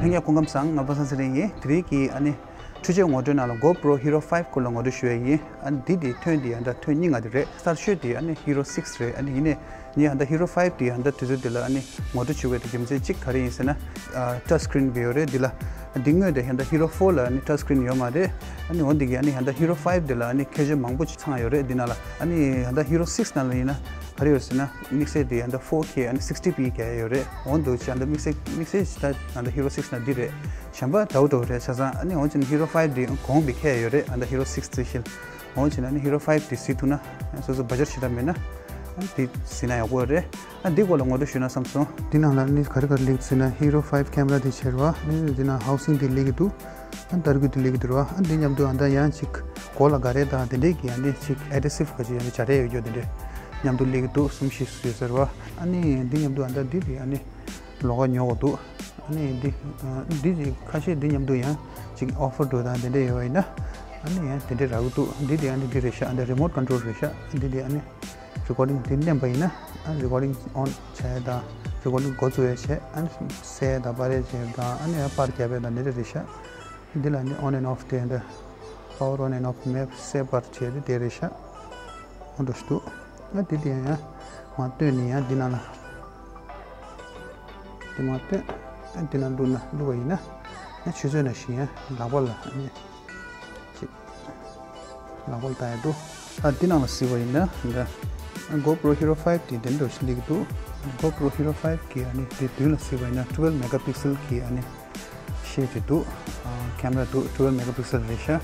Hengya 공감상 나바산 세레이 드리기 아니 추정 오드나로 GoPro Hero 5 콜롱 오드 슈에이 안 디디 20 안다 튜닝 아드레 스타 슈디 아니 Hero 6 레 아니 이네 니 안다 Hero 5 디 안다 튜즈딜라 아니 모드 슈웨 디김제 직 카리 이스나 터치 스크린 비오레 딜라 딩어데 한다 Hero 4 라 아니 터치 스크린 요마데 아니 원디기 아니 한다 Hero 5 딜라 아니 케제 망부 창아요레 디나라 아니 한다 Hero 6 날이나 Hariyosina mixed the under 4K and 60p kayore on do chanda mixage that and the Hero 6 na dire shamba daudo re saza ani on Hero 5 di kong bi kayore and the Hero 6 shil on chana Hero 5 di situna so budget shida mena and the sinaya gore and the golong odo shina Samsung dinala ni khar khar link sina Hero 5 camera di cherwa ni dina housing di link tu and targu di link dirwa and dinam do anda yan chik kola gare da de ki ani chik adhesive kaji ani chare yo de Yamdu League to some shish reserva, any Diamdu under Diddy, any Loganyo do, any Diddy Kashi Diam Duyan, Ching offered to the day of Ina, and the did out to Diddy and the Risha and the remote control Risha, and Diddy and recording Dindam Baina, and recording on Chada, recording Gozuesha, and say the Barrage and a park cabin and the Risha, Dilan on and off the power on and off map, say Barche, the Risha, on the stool. Diddy, Matunia, Dinana, Timate, and Dinanduna, Luina, and Shizuna Shia, Lavola, Lavolta do, a Dinama Sivaina, and GoPro Hero 5 Nintendo League 2, and GoPro Hero 5 key, and the Duna Sivaina 12 megapixel key, and shade 2, camera 2, 12 megapixel ratio.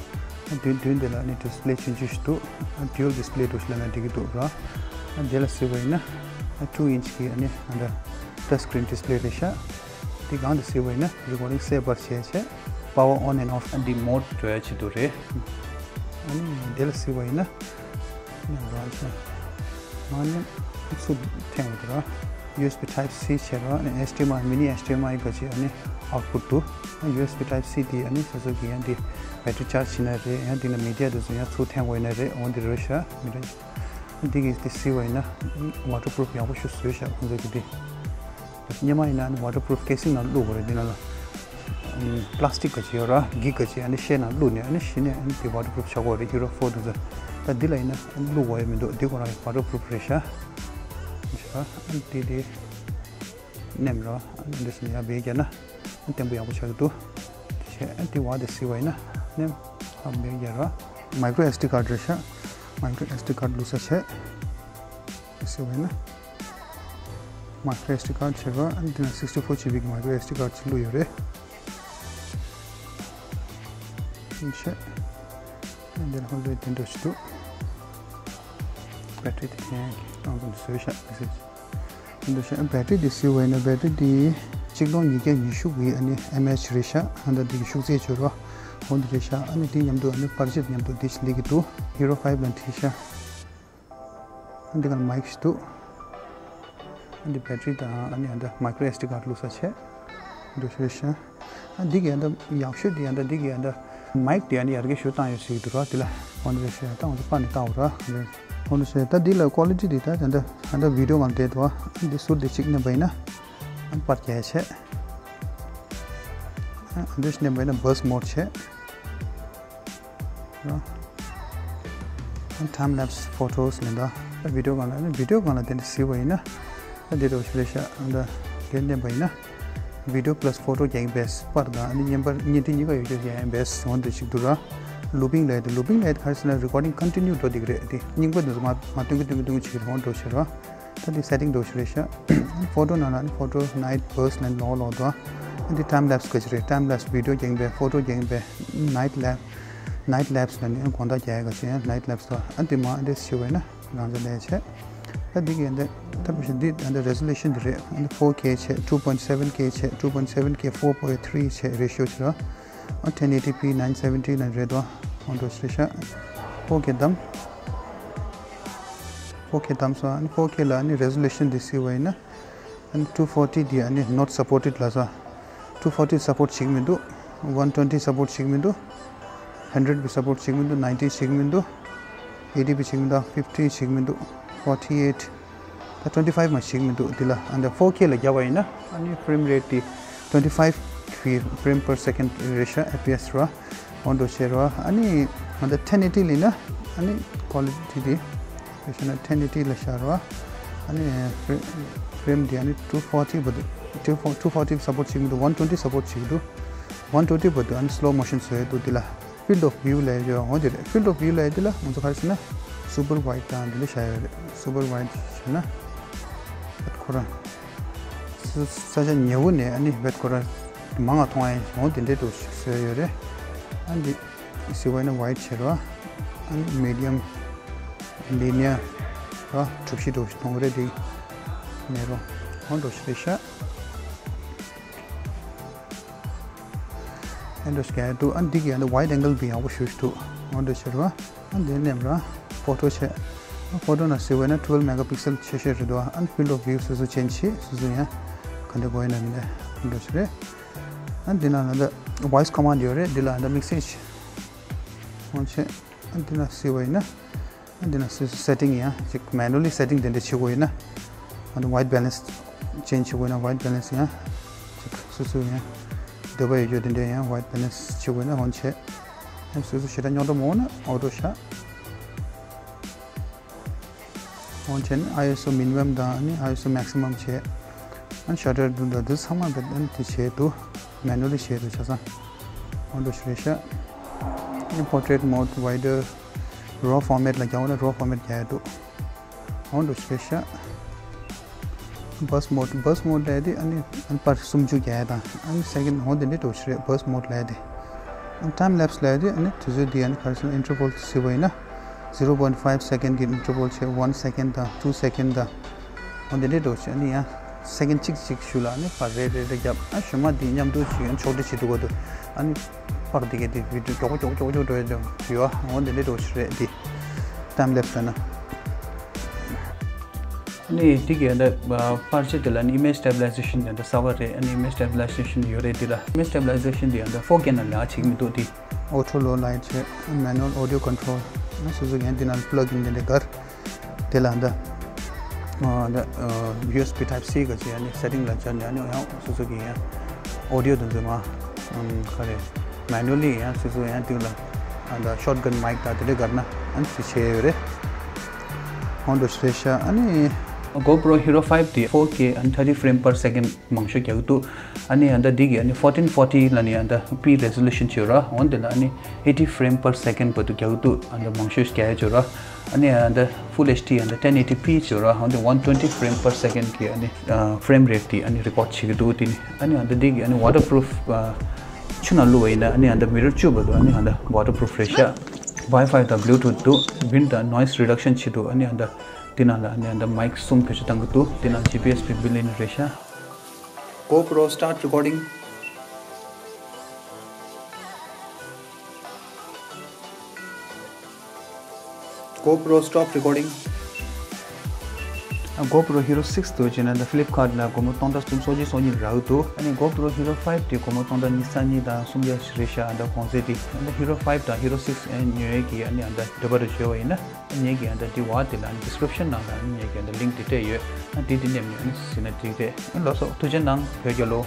Doing the learning display changes to a dual display to Slamantiki to Ra and jealousy winner, a 2-inch key and a touch screen display ratio. The gun the sea winner, recording saber CH, power on and off and the mode to H2Ray. And jealousy winner, USB Type C chera and HDMI mini HDMI gaji output to USB Type C the and Suzuki and the battery charge in and in the media does through Tangoinare on the Russia. Dig is the Sivaina waterproof Yambush Swisha on the Giddy. Yamaina waterproof casing on Luber Dinala plastic gachira, gigachi and Shena Luna and Shina and the waterproof shower Euro 4 to the Dilina and Luway Mindo Digora waterproof pressure. Diddy Nemra and this Begana and Tembuyabushadu Antiwa the Sivaina, Name Begara, Micro SD card Russia, Micro SD card Lusa Che Sivaina, Micro SD card Cheva, and then 64 cubic Micro SD cards Luyore and then hold it into two. Battery battery the chicken you can issue an MH Risha under the issue Chura on the Risha and the Yam to purchase them to this league to Hero 5 and Tisha and the mics too and the battery the micro SD card lose a chair and the Risha and dig and the Yakshu the under dig and the mic the any Argishu time you see to Ratilla on the Risha down the Panitaura. On the dealer quality data and the video content was this would the chicken bina and purchase this name in a bus mode and time lapse photos and the video content see winner and the game bina video plus photo game base for the number meeting you base on the chidura. Looping light has recording continue to degrade. Ningo does Matu to the setting dosha, photo nana, photo night, burst and all other, and the time lapse catcher, time lapse video jangbe, photo jangbe, night lapse and Konda Jagashi, night lapse, and the man is Sivana, Lanza, the dig and the resolution and 4K, 2.7K, 2.7K, 4.3 ratio. 1080p 970 and redwa on the station 4K thumbs and 4K lani resolution this and 240 the and not supported laza 240 support segmento 120 support segmento 100 support segmento 90 segmento 80 segmento 50 segmento 48 the 25 machine and the 4K and frame rate 25 frame per second ratio FPS ra ondo chera ani and the 1080 lina ani quality the 1080 la sharwa ani frame the ani 240 but 240 support chigdu 120 support chigdu 120 but and slow motion so dila field of view la jo ho jere field of view la dila munzo kharsina super wide ta dile share super wide na atkora saja nyawne ani betkora manga thwai ho dinde to se yore and is wena wide chero and medium linear ra chukshi do tongre di nero on do shesha and do scan to and dig and wide angle be how should to on do chero and then amra photo che photo na se wena 12 megapixel shesha do and field of view so change so ya kande boina minde do chero and then another voice command yore dila and message once and then see wena and then setting here check manually setting then the check wena and white balance change wena white balance here check so here the way you then here white balance check wena once and so sheta nyodo mon auto sha once ISO minimum da and ISO maximum che and shutter do this some of them che to manually share which is on the shresha in portrait mode wider raw format like on raw format kya to on the shresha bus mode la de and par sumju kya da and second on the to shre bus mode la de and time lapse la de and to the and personal interval siwaina 0.5 second interval che 1 second da 2 second da on the to shani ya second chick shula ne par rate jab ashma dinyam do chian chote chitu go do ani par dige di video to do yo on the do ready time lapse na ne dige da par chitu la image stabilization and the server and image stabilization yore di la image stabilization di and the 4K na la chig mi to di auto low light che manual audio control na suzu gen din unplug in the car telanda the USB Type-C ka che ani setting la chan ani Suzuki ya audio dun ma kare manually ya Suzuki ya tingla and the shotgun mic ta dile garna and che re on the station ani GoPro Hero 5 the 4K and 30 frame per second mangsho kya tu ani and the digi ani 1440 la ni and the p resolution chura on the ani 80 frame per second patu kya tu and the mangsho kya chura and the full HD and the 1080p chura on the 120 frame per second ke and frame rate ti and record chidu tin and the dig and waterproof chunalu ina and the mirror chuba do and the waterproof resha Wi-Fi the Bluetooth to wind the noise reduction chidu and the tinala and the mic sum pechitang tu tinal GPS bill in resha GoPro start recording. GoPro stop recording. GoPro Hero 6 to and the Flipkart la komotonda sumsoji soni rauto and GoPro Hero 5 to komotonda nisani da sumya shresha and the konzeti and the Hero 5 da Hero 6 and nyeki and the double show in nyeki and the diwatil and description na nyeki and the link detail and diddy name and sinatite and also to jenang pegalo